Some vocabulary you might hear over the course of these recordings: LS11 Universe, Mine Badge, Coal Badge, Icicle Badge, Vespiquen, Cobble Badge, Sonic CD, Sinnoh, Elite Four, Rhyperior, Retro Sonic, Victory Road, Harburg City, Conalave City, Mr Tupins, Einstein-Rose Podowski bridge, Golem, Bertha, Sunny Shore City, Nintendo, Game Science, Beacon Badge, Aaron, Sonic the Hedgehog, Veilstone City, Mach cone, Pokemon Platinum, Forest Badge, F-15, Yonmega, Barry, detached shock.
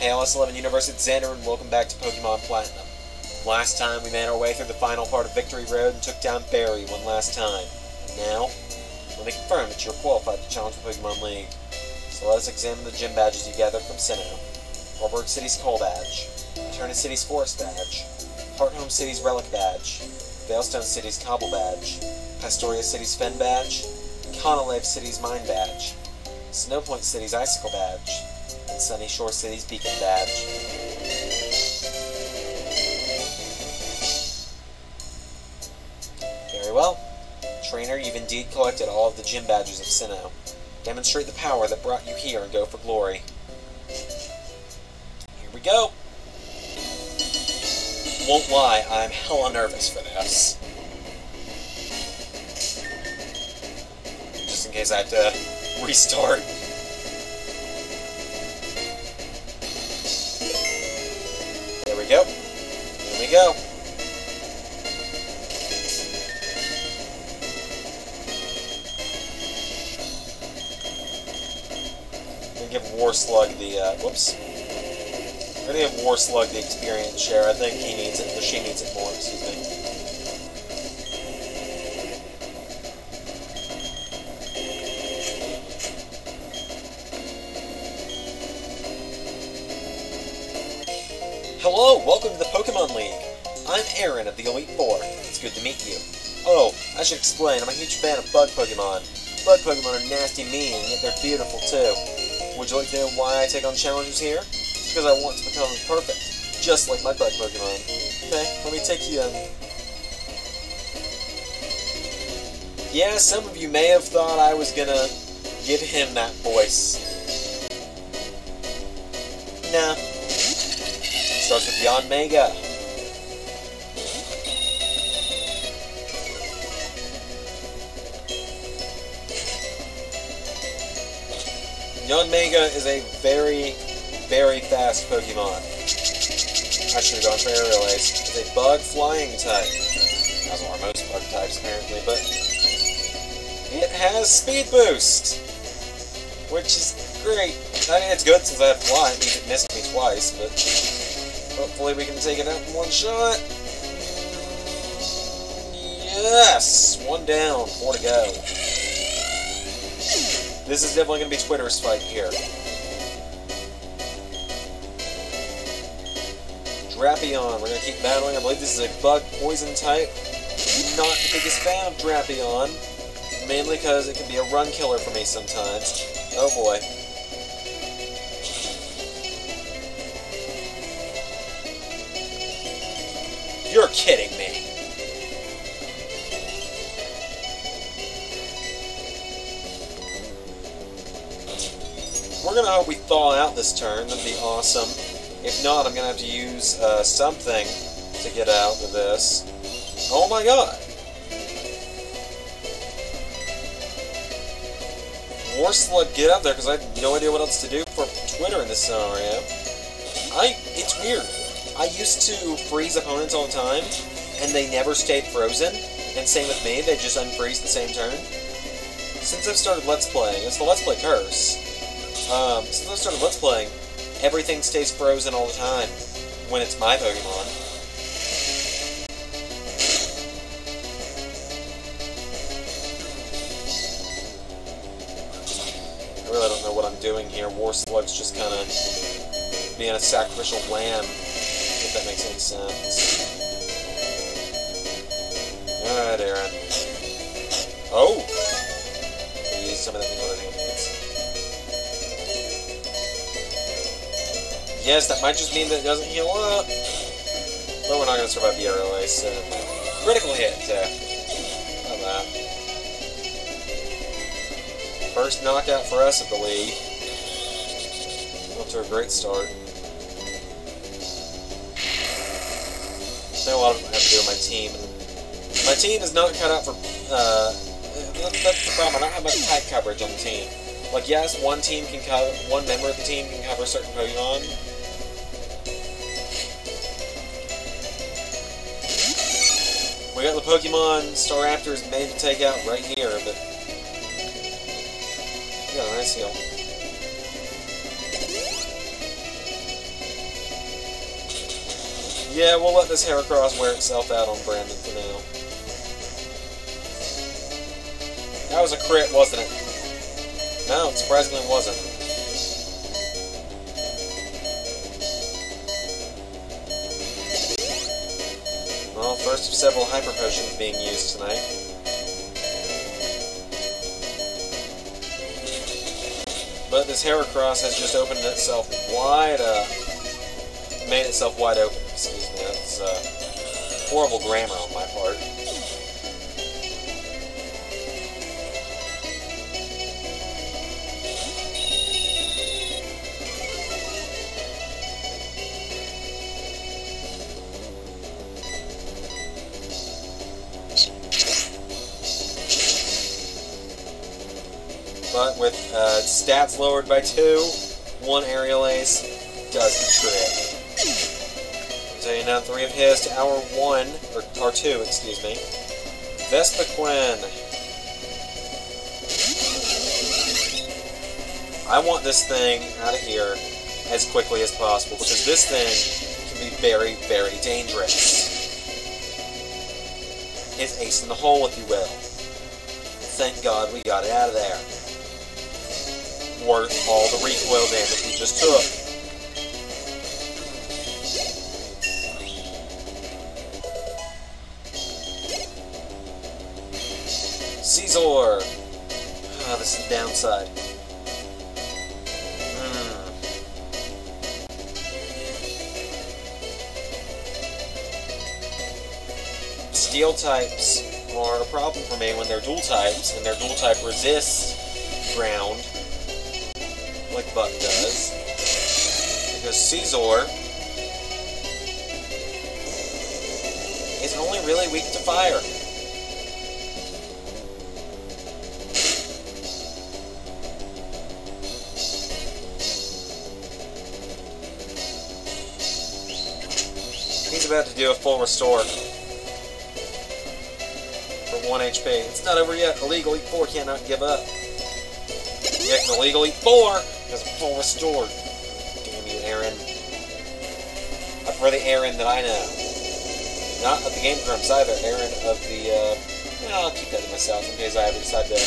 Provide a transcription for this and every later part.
Hey, LS11 Universe, it's Xander, and welcome back to Pokemon Platinum. Last time, we made our way through the final part of Victory Road and took down Barry one last time. Now, let me confirm that you're qualified to challenge the Pokemon League. So let us examine the gym badges you gathered from Sinnoh. Harburg City's Coal Badge, Eterna City's Forest Badge, Hearthome City's Relic Badge, Veilstone City's Cobble Badge, Pastoria City's Fen Badge, Conalave City's Mine Badge, Snowpoint City's Icicle Badge, and Sunny Shore City's Beacon Badge. Very well. Trainer, you've indeed collected all of the gym badges of Sinnoh. Demonstrate the power that brought you here and go for glory. Here we go! Won't lie, I'm hella nervous for this. Just in case I have to restart. Yep, here we go. I'm gonna give War Slug the, I'm gonna give War Slug the experience share. I think he needs it, or she needs it more, excuse me. Hello! Welcome to the Pokemon League! I'm Aaron of the Elite Four. It's good to meet you. Oh, I should explain, I'm a huge fan of bug Pokemon. Bug Pokemon are nasty mean, yet they're beautiful too. Would you like to know why I take on challenges here? It's because I want to become perfect, just like my bug Pokemon. Okay, let me take you on. Yeah, some of you may have thought I was gonna give him that voice. Nah. Starts with Yonmega. Yonmega is a very, very fast Pokemon. I should have gone for air relays. It's a bug flying type. That's one of our most bug types apparently, but it has speed boost, which is great. I mean, it's good since I have fly. It means it missed me twice, but. Hopefully we can take it out in one shot. Yes! One down, four to go. This is definitely going to be Twitter's fight here. Drapion, we're going to keep battling. I believe this is a bug poison type. Not the biggest fan of Drapion. Mainly because it can be a run killer for me sometimes. Oh boy. You're kidding me. We're gonna hope we thaw out this turn. That'd be awesome. If not, I'm gonna have to use something to get out of this. Oh my god! War Slug, get out there, because I have no idea what else to do for Twitter in this scenario. It's weird. I used to freeze opponents all the time, and they never stayed frozen, and same with me, they just unfreeze the same turn. Since I've started Let's Playing, it's the Let's Play curse, since I've started Let's Playing, everything stays frozen all the time when it's my Pokemon. I really don't know what I'm doing here. War Slug's just kind of being a sacrificial lamb. If that makes any sense. Alright, Aaron. Oh! We used some of that other thing. Yes, that might just mean that it doesn't heal up. But we're not going to survive the RLA, so. Critical hit, how about that? First knockout for us at the league. Off to a great start. I know a lot of them have to do with my team. My team is not cut out for, that's the problem, I don't have much type coverage on the team. Like, yes, one team can cover, one member of the team can cover certain Pokemon. We got the Pokemon Staraptors made to take out right here, but... we got a nice heal. Yeah, we'll let this Heracross wear itself out on Brandon for now. That was a crit, wasn't it? No, surprisingly wasn't. Well, first of several hyper potions being used tonight. But this Heracross has just opened itself wide up. Made itself wide open, excuse me. That's horrible grammar on my part. But with stats lowered by 2, one Aerial Ace does the trick. So you now 3 of his to hour 1, or hour 2, excuse me. Vespiquen. I want this thing out of here as quickly as possible, because this thing can be very, very dangerous. His ace in the hole, if you will. Thank God we got it out of there. Worth all the recoil damage we just took. Scizor! Ah, this is the downside. Steel types are a problem for me when they're dual types, and their dual type resists ground. Like Buck does, because Scizor is only really weak to fire. He's about to do a full restore for 1 HP. It's not over yet. Illegal Elite Four cannot give up. Yet an Illegal Elite Four! Because I'm full restored. Damn you, Aaron. But for the Aaron that I know. Not of the Game Grumps either. Aaron of the, I'll keep that to myself in case I ever decide to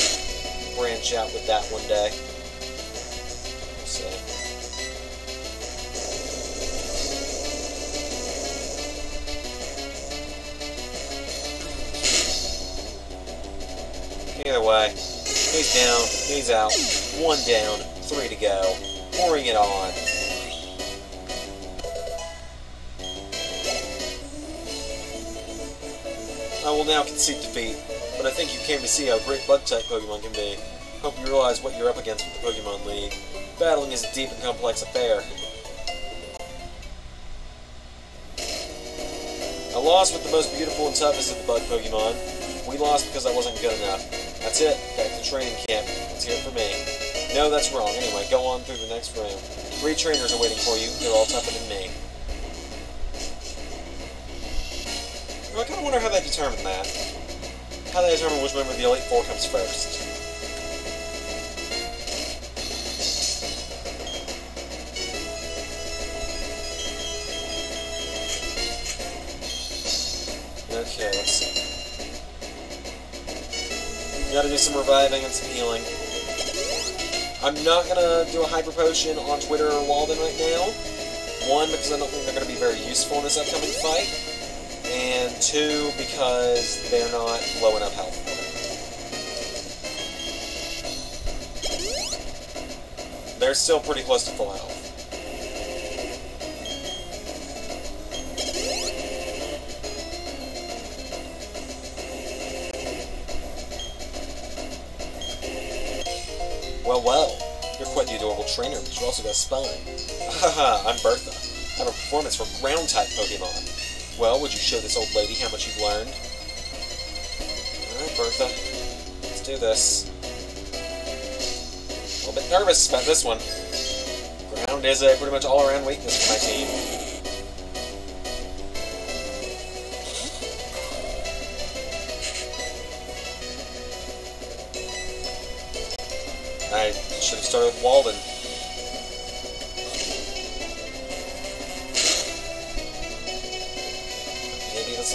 branch out with that one day. We'll see. Either way, he's down, he's out, one down. 3 to go. Pouring it on. I will now concede defeat, but I think you came to see how great bug-type Pokemon can be. Hope you realize what you're up against with the Pokemon League. Battling is a deep and complex affair. I lost with the most beautiful and toughest of the bug Pokemon. We lost because I wasn't good enough. That's it. Back to training camp. Let's hear it for me. No, that's wrong. Anyway, go on through the next room. 3 trainers are waiting for you. They're all tougher than me. I kind of wonder how they determine that. How they determine which member of the Elite Four comes first. Okay, let's see. We gotta do some reviving and some healing. I'm not gonna do a hyper potion on Twitter or Walden right now. 1, because I don't think they're gonna be very useful in this upcoming fight, and 2, because they're not low enough health for it. They're still pretty close to full health. Well. The adorable trainer, but you also got a spine. Haha, I'm Bertha. I have a performance for ground-type Pokemon. Well, would you show this old lady how much you've learned? Alright, Bertha. Let's do this. A little bit nervous about this one. Ground is a pretty much all-around weakness for my team. Should have started with Walden.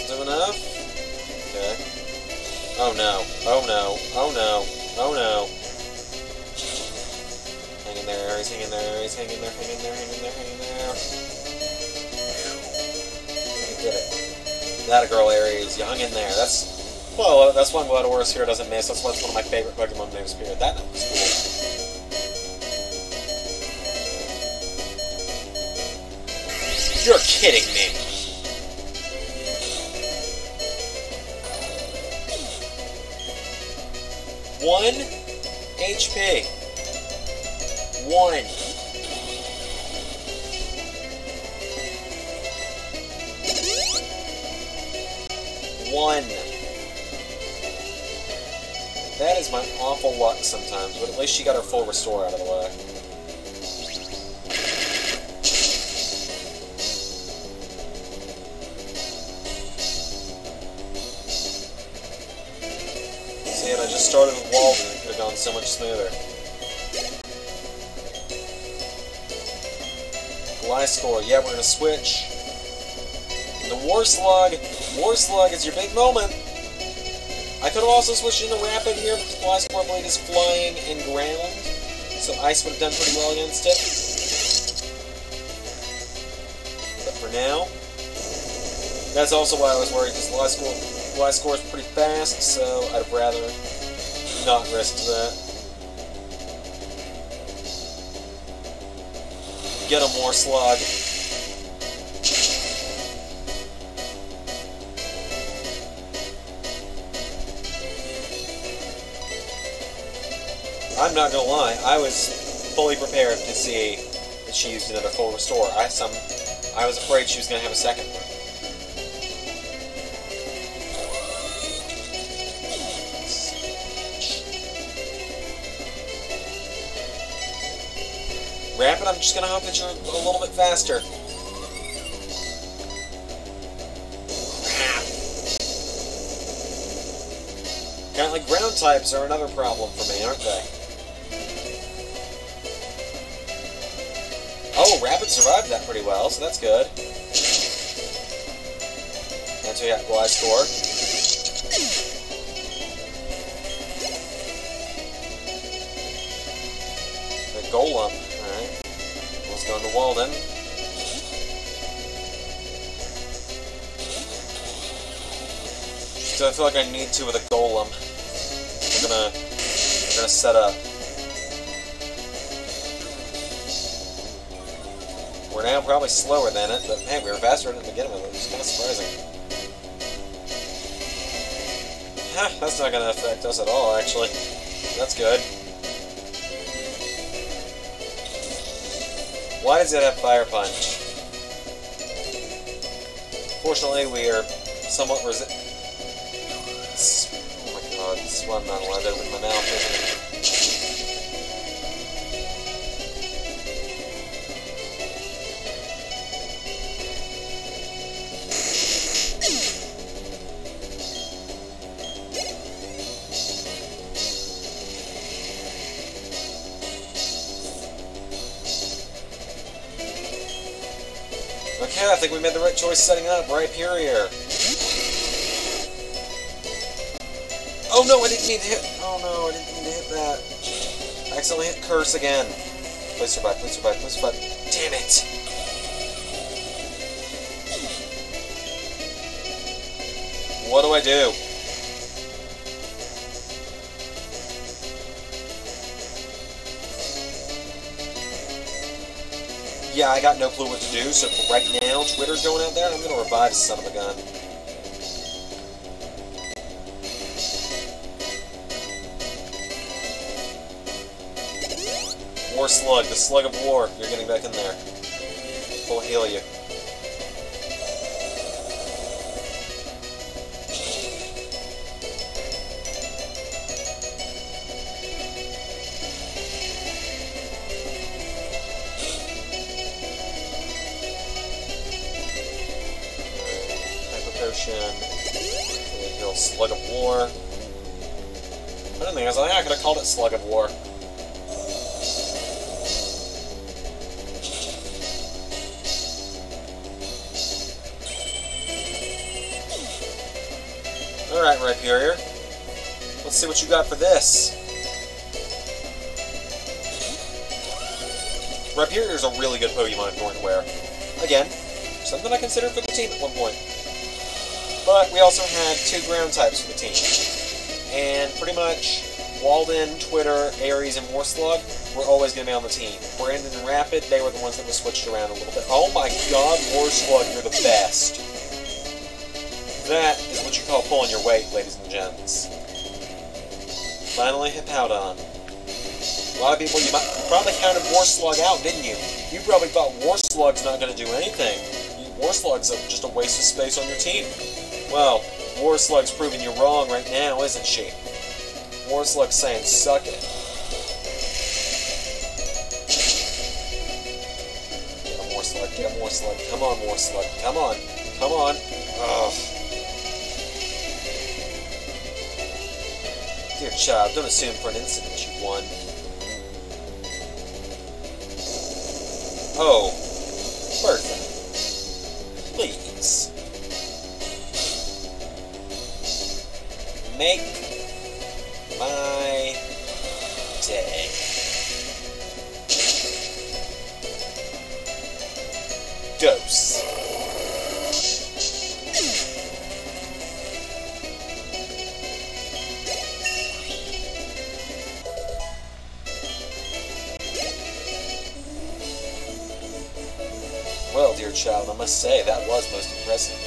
Doesn't do enough? Okay. Oh no. Oh no. Oh no. Oh no. Hang in there, Aries. Hang in there, Aries. Hang in there, hang in there, hang in there, hang in there. You did it. That a girl, Aries. You hung in there. That's. Well, that's one Gladiatorus here doesn't miss. That's one of my favorite Pokemon names, Spirit. That one was cool. You're kidding me. One HP. One. One. That is my awful luck sometimes, but at least she got her full restore out of the way. Started with Walden, it could have gone so much smoother. Gliscor, yeah, we're gonna switch. And the War Slug is your big moment. I could have also switched into Rapid here, but the Gliscor blade is flying and ground, so Ice would have done pretty well against it. But for now, that's also why I was worried, because Gliscor is pretty fast, so I'd have rather not risk that. Get a more slug. I'm not gonna lie, I was fully prepared to see that she used another full restore. I was afraid she was gonna have a second one. Rapid, I'm just gonna hope that you're a little bit faster. Apparently ground types are another problem for me, aren't they? Oh, Rapid survived that pretty well, so that's good. And so we got Gliscor. The Golem. Going to Walden. So I feel like I need to with a Golem. We're gonna set up. We're now probably slower than it, but man, we were faster than it to begin with, which is kind of surprising. Huh, that's not gonna affect us at all, actually. That's good. Why does it have Fire Punch? Fortunately, we are somewhat Oh my god, this one not allowed to open my mouth, isn't it? I think we made the right choice setting up Rhyperior. Oh no, I didn't mean to hit. Oh no, I didn't mean to hit that. I accidentally hit Curse again. Please survive, please survive, please survive. Damn it! What do I do? Yeah, I got no clue what to do, so for right now, Twitter's going out there, and I'm going to revive son of a gun. War Slug, the Slug of War. You're getting back in there. We'll heal you. Slug of War. I don't think I could have called it Slug of War. Alright, Rhyperior. Let's see what you got for this. Rhyperior is a really good Pokemon if you want to wear. Again, something I considered for the team at one point. But we also had two ground types for the team. And pretty much Walden, Twitter, Ares, and Warslug were always going to be on the team. Brandon and Rapid, they were the ones that were switched around a little bit. Oh my god, Warslug, you're the best. That is what you call pulling your weight, ladies and gents. Finally, Hippowdon. A lot of people, you probably counted Warslug out, didn't you? You probably thought Warslug's not going to do anything. Warslug's just a waste of space on your team. Well, Warslug's proving you wrong right now, isn't she? Warslug's saying, suck it. Get a Warslug, get a Warslug. Come on, Warslug. Come on. Come on. Ugh. Dear child, don't assume for an instant that you won. Oh, Bertha, please. Make my day. Dose. Well, dear child, I must say, that was most impressive.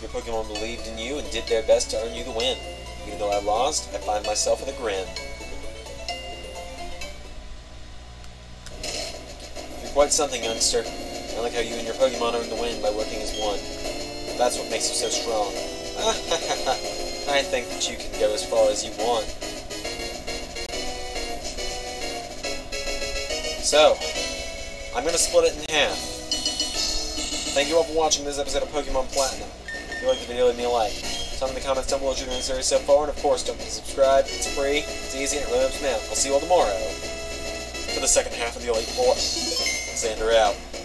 Your Pokemon believed in you and did their best to earn you the win. Even though I lost, I find myself with a grin. You're quite something, youngster. I like how you and your Pokemon earned the win by working as one. That's what makes you so strong. I think that you can go as far as you want. So, I'm going to split it in half. Thank you all for watching this episode of Pokemon Platinum. If you liked the video, leave me a like. Tell me in the comments down below what you've enjoyed the series so far, and of course, don't forget to subscribe. It's free, it's easy, and it really helps me out. I'll see you all tomorrow for the second half of the Elite Four. Xander out.